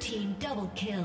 Team double kill.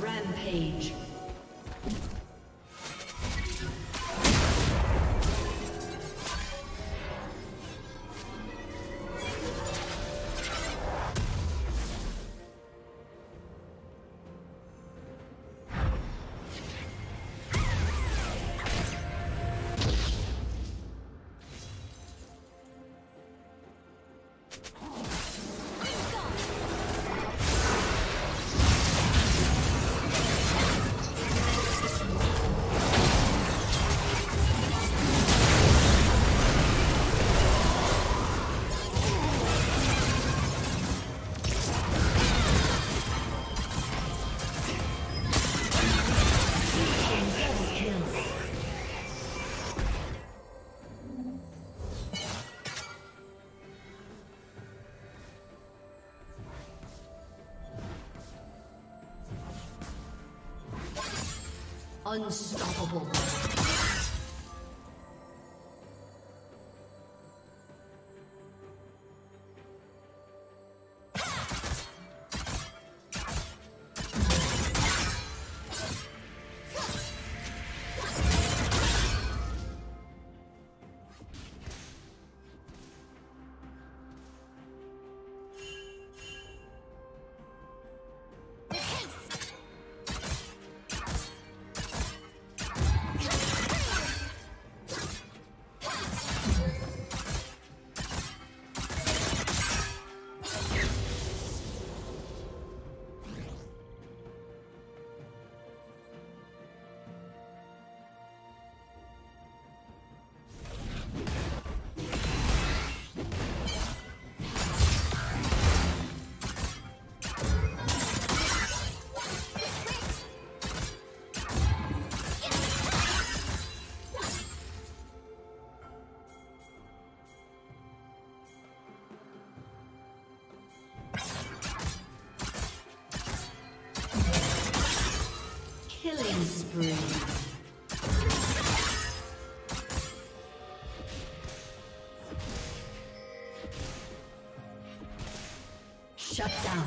Rampage. Unstoppable. Killing spree. Shut down.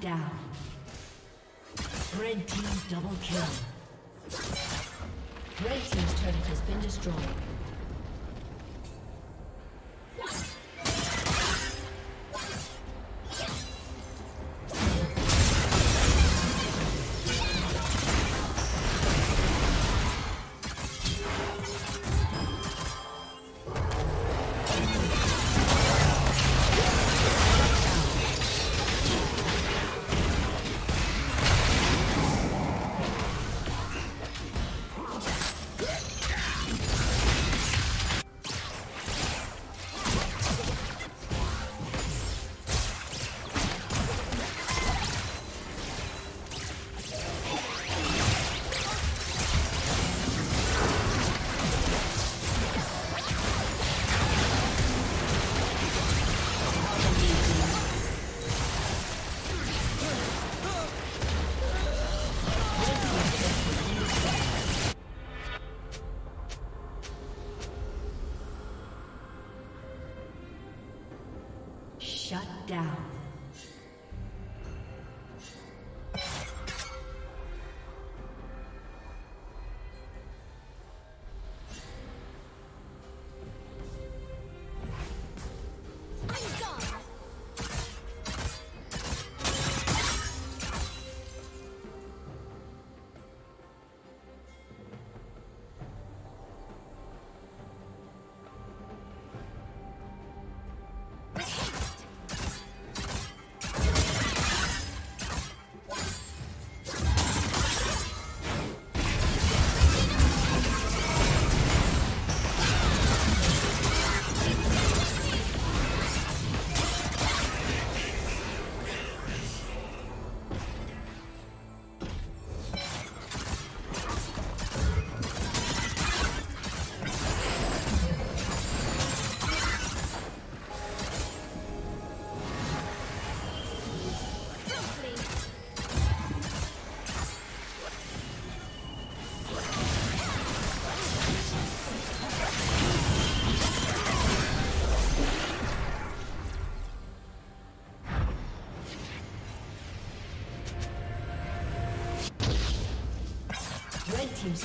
Down. Red team double kill. Red team's turret has been destroyed. Shut down. Team's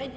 Red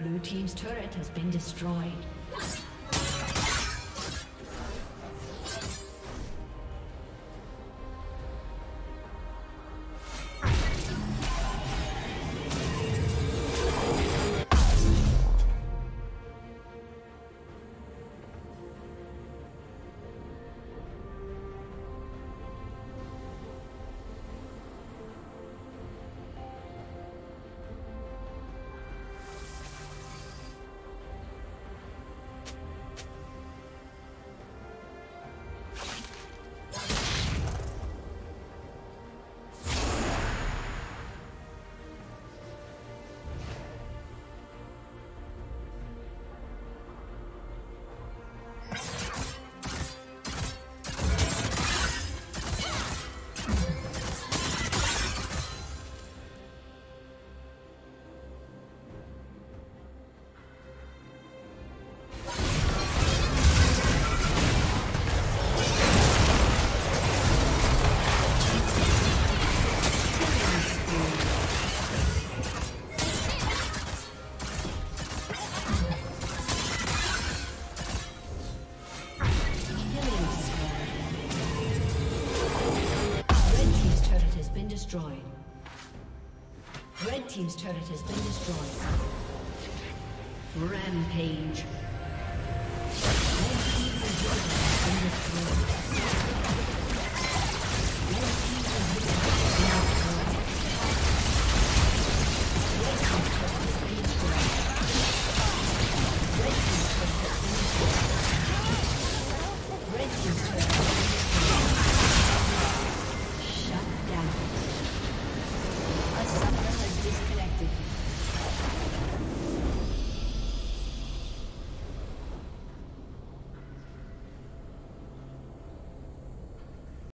Blue team's turret has been destroyed. Team's turret has been destroyed. Rampage. Red team's turret has been destroyed.